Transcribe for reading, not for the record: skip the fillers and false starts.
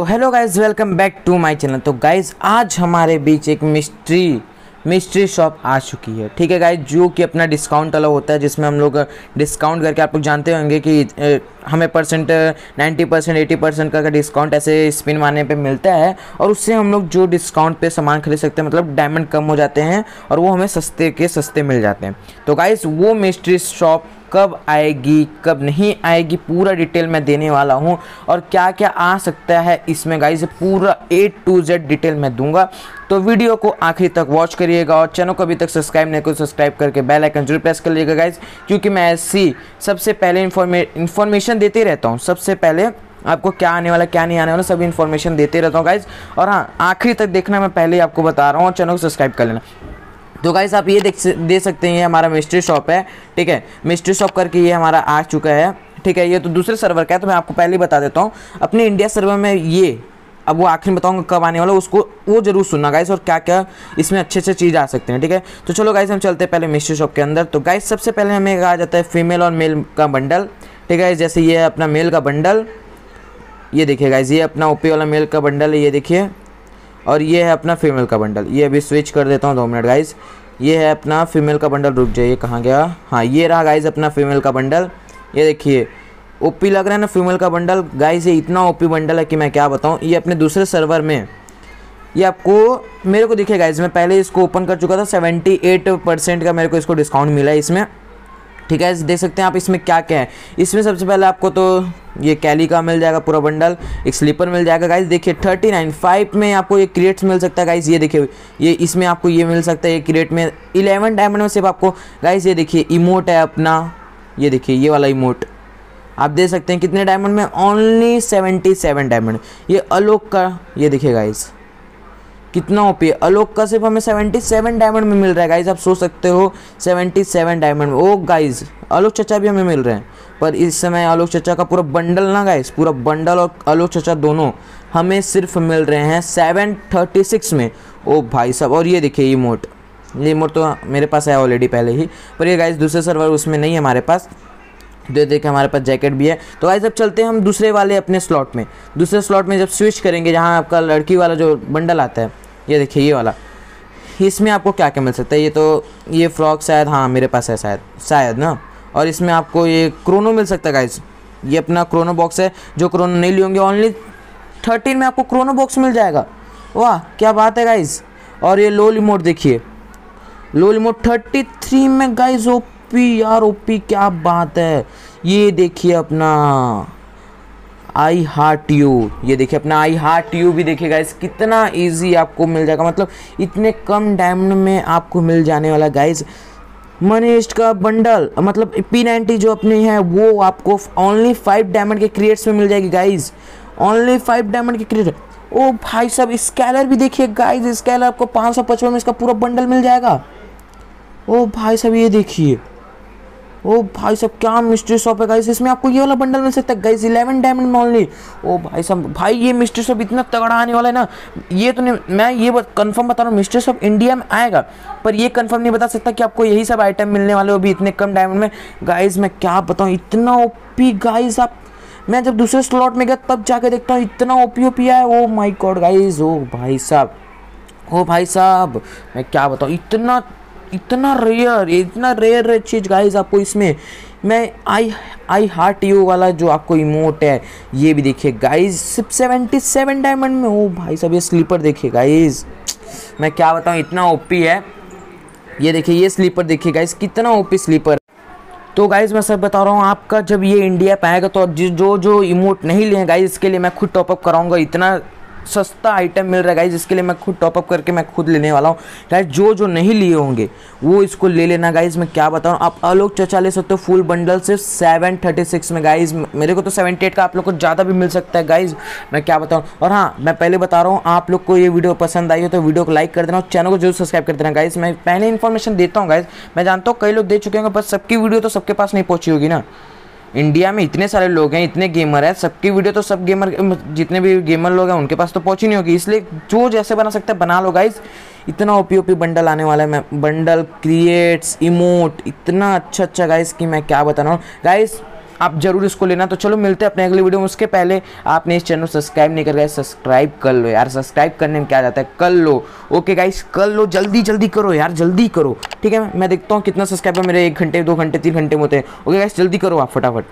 तो hello guys, welcome back to my channel. तो guys आज हमारे बीच एक मिस्ट्री शॉप आ चुकी है, ठीक है गाइज, जो कि अपना डिस्काउंट वाला होता है, जिसमें हम लोग डिस्काउंट करके, आप लोग जानते होंगे कि हमें 90% 80% का डिस्काउंट ऐसे स्पिन मारने पे मिलता है, और उससे हम लोग जो डिस्काउंट पे सामान खरीद सकते हैं, मतलब डायमंड कम हो जाते हैं और वो हमें सस्ते के सस्ते मिल जाते हैं। तो गाइज वो मिस्ट्री शॉप कब आएगी, कब नहीं आएगी, पूरा डिटेल मैं देने वाला हूं, और क्या क्या आ सकता है इसमें गाइज पूरा A to Z डिटेल मैं दूंगा। तो वीडियो को आखिरी तक वॉच करिएगा, और चैनल को अभी तक सब्सक्राइब नहीं किया सब्सक्राइब करके बेल आइकन जरूर प्रेस कर लीजिएगा गाइज, क्योंकि मैं ऐसी सबसे पहले इन्फॉर्मेशन देते रहता हूँ। सबसे पहले आपको क्या आने वाला क्या नहीं आने वाला सभी इन्फॉर्मेशन देते रहता हूँ गाइज, और हाँ आखिरी तक देखना, मैं पहले ही आपको बता रहा हूँ, और चैनल को सब्सक्राइब कर लेना। तो गाइज आप ये दे सकते हैं, ये हमारा मिस्ट्री शॉप है, ठीक है, मिस्ट्री शॉप करके ये हमारा आ चुका है, ठीक है। ये तो दूसरे सर्वर का है, तो मैं आपको पहले ही बता देता हूँ, अपने इंडिया सर्वर में ये, अब वो आखिर में बताऊंगा कब आने वाला, उसको वो जरूर सुनना गाइस, और क्या क्या इसमें अच्छे अच्छे चीज़ आ सकते हैं, ठीक है। तो चलो गाइस हम चलते हैं पहले मिस्ट्री शॉप के अंदर। तो गाइस सबसे पहले हमें आ जाता है फीमेल और मेल का बंडल, ठीक है। जैसे ये अपना मेल का बंडल, ये देखिए गाइस, ये अपना ओपी वाला मेल का बंडल है, ये देखिए, और ये है अपना फीमेल का बंडल। ये अभी स्विच कर देता हूँ 2 मिनट गाइस। ये है अपना फीमेल का बंडल, रुक जाइए, कहाँ गया, हाँ ये रहा गाइस अपना फीमेल का बंडल, ये देखिए ओपी लग रहा है ना फीमेल का बंडल गाइस, ये इतना ओपी बंडल है कि मैं क्या बताऊं। ये अपने दूसरे सर्वर में ये आपको मेरे को दिखे गाइस, मैं पहले इसको ओपन कर चुका था, 78% का मेरे को इसको डिस्काउंट मिला है इसमें, ठीक है। देख सकते हैं आप इसमें क्या क्या है। इसमें सबसे पहले आपको तो ये कैली का मिल जाएगा पूरा बंडल, एक स्लीपर मिल जाएगा गाइस, देखिए 39.5 में आपको ये क्रेट्स मिल सकता है गाइस, ये देखिए ये इसमें आपको ये मिल सकता है, ये क्रेट में 11 डायमंड में सिर्फ आपको गाइस, ये देखिए इमोट है अपना, ये देखिए ये वाला इमोट आप दे सकते हैं, कितने डायमंड में, ओनली 77 डायमंड। ये अलोक का, ये देखिए गाइस कितना ओपी है, अलोक का सिर्फ हमें 77 डायमंड में मिल रहा है गाइस, आप सोच सकते हो 77 डायमंड। ओ गाइस अलोक चचा भी हमें मिल रहे हैं, पर इस समय अलोक चचा का पूरा बंडल ना गाइस, पूरा बंडल और अलोक चचा दोनों हमें सिर्फ मिल रहे हैं 736 में। ओ भाई साहब, और ये देखिए ये मोट तो मेरे पास है ऑलरेडी पहले ही, पर ये गाइस दूसरे सर्वर उसमें नहीं है हमारे पास, दे देखे हमारे पास जैकेट भी है। तो गाइस अब चलते हैं हम दूसरे वाले अपने स्लॉट में, दूसरे स्लॉट में जब स्विच करेंगे, जहां आपका लड़की वाला जो बंडल आता है, ये देखिए ये वाला, इसमें आपको क्या क्या मिल सकता है। ये तो ये फ्रॉक शायद, हाँ मेरे पास है शायद ना, और इसमें आपको ये क्रोनो मिल सकता है गाइस, ये अपना क्रोनो बॉक्स है, जो क्रोनो नहीं लिए होंगे ऑनली 13 में आपको क्रोनो बॉक्स मिल जाएगा, वाह क्या बात है गाइस। और ये लो रिमोट देखिए, लो रिमोट 33 में गाइज, ओपी यार ओपी क्या बात है। ये देखिए अपना आई हार्ट यू, ये देखिए अपना आई हार्ट यू भी देखिए गाइस, कितना इजी आपको मिल जाएगा, मतलब इतने कम डायमंड में आपको मिल जाने वाला गाइस मनीष्ट का बंडल, मतलब P90 जो अपनी है वो आपको ओनली 5 डायमंड के क्रिएट्स में मिल जाएगी गाइस, ओनली 5 डायमंड के क्रिएट। ओ भाई साहब, स्कैलर भी देखिए गाइज, स्कैलर आपको 555 में इसका पूरा बंडल मिल जाएगा। ओ भाई साहब ये देखिए, ओ भाई साहब क्या मिस्ट्री शॉप है गाइस, इसमें आपको ये वाला बंडल मिल सकता है गाइस, 11 डायमंड में ओनली। ओ भाई साहब, भाई ये मिस्ट्री शॉप इतना तगड़ा आने वाला है ना, ये तो नहीं, मैं ये कंफर्म बता रहा हूँ मिस्ट्री शॉप इंडिया में आएगा, पर ये कंफर्म नहीं बता सकता कि आपको यही सब आइटम मिलने वाले हो भी इतने कम डायमंड में गाइस। मैं क्या बताऊँ, इतना ओपी गाइस, आप मैं जब दूसरे स्लॉट में गया तब जाके देखता हूँ इतना ओपी ओपी आया। ओ माई गॉड गाइज, ओ भाई साहब मैं क्या बताऊँ, इतना रेयर चीज़ गाइज आपको इसमें, मैं आई हार्ट यू वाला जो आपको इमोट है ये भी देखिए गाइज, सिर्फ 77 डायमंड में। ओ भाई साहब, ये स्लीपर देखिए गाइज, मैं क्या बताऊँ इतना ओपी है, ये देखिए ये स्लीपर देखिए गाइज, कितना ओपी स्लीपर। तो गाइज़ मैं सब बता रहा हूँ, आपका जब ये इंडिया पे आएगा तो जो इमोट नहीं लिए गाइज, इसके लिए मैं खुद टॉपअप कराऊँगा, इतना सस्ता आइटम मिल रहा है गाइज, इसके लिए मैं खुद टॉपअप करके मैं खुद लेने वाला हूँ गाइज, जो नहीं लिए होंगे वो इसको ले लेना गाइज। मैं क्या बताऊँ, आप अलोक चचा ले सकते हो फुल बंडल सिर्फ 736 में गाइज, मेरे को तो 78 का, आप लोग को ज़्यादा भी मिल सकता है गाइज, मैं क्या बताऊँ। और हाँ मैं पहले बता रहा हूँ, आप लोग को ये वीडियो पसंद आई हो तो वीडियो को लाइक कर देना, और चैनल को जरूर सब्सक्राइब कर देना गाइज। मैं पहले इन्फॉर्मेशन देता हूँ गाइज, मैं जानता हूँ कई लोग दे चुके होंगे, पर सबकी वीडियो तो सबके पास नहीं पहुँची होगी ना, इंडिया में इतने सारे लोग हैं, इतने गेमर हैं, सबकी वीडियो तो सब गेमर, जितने भी गेमर लोग हैं उनके पास तो पहुंची नहीं होगी, इसलिए जो जैसे बना सकते हैं बना लो गाइज। इतना ओपी बंडल आने वाला है, मैं बंडल क्रिएट्स इमोट इतना अच्छा अच्छा गाइज कि मैं क्या बता रहा हूँ गाइज, आप जरूर इसको लेना। तो चलो मिलते हैं अपने अगले वीडियो में, उसके पहले आपने इस चैनल को सब्सक्राइब नहीं कर गए, सब्सक्राइब कर लो यार, सब्सक्राइब करने में क्या जाता है, कर लो। ओके गाइस कर लो, जल्दी जल्दी करो यार, जल्दी करो। ठीक है, मैं देखता हूँ कितना सब्सक्राइबर मेरे 1 घंटे 2 घंटे 3 घंटे में होते हैं। ओके गाइस जल्दी करो आप फटाफट।